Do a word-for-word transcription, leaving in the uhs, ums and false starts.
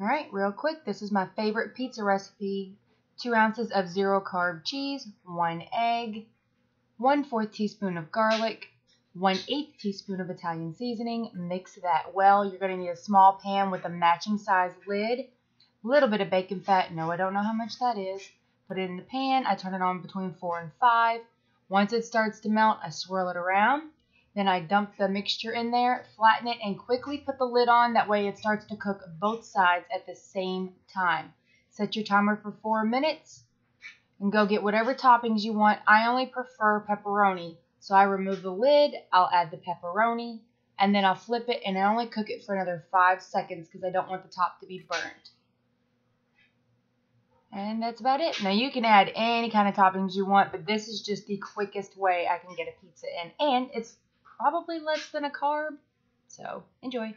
All right, real quick, this is my favorite pizza recipe. Two ounces of zero carb cheese, one egg, one fourth teaspoon of garlic, one eighth teaspoon of Italian seasoning. Mix that well. You're going to need a small pan with a matching size lid. A little bit of bacon fat. No, I don't know how much that is. Put it in the pan. I turn it on between four and five. Once it starts to melt, I swirl it around. Then I dump the mixture in there, flatten it, and quickly put the lid on. That way it starts to cook both sides at the same time. Set your timer for four minutes and go get whatever toppings you want. I only prefer pepperoni. So I remove the lid, I'll add the pepperoni, and then I'll flip it, and I only cook it for another five seconds because I don't want the top to be burnt. And that's about it. Now you can add any kind of toppings you want, but this is just the quickest way I can get a pizza in. And it's probably less than a carb, so enjoy.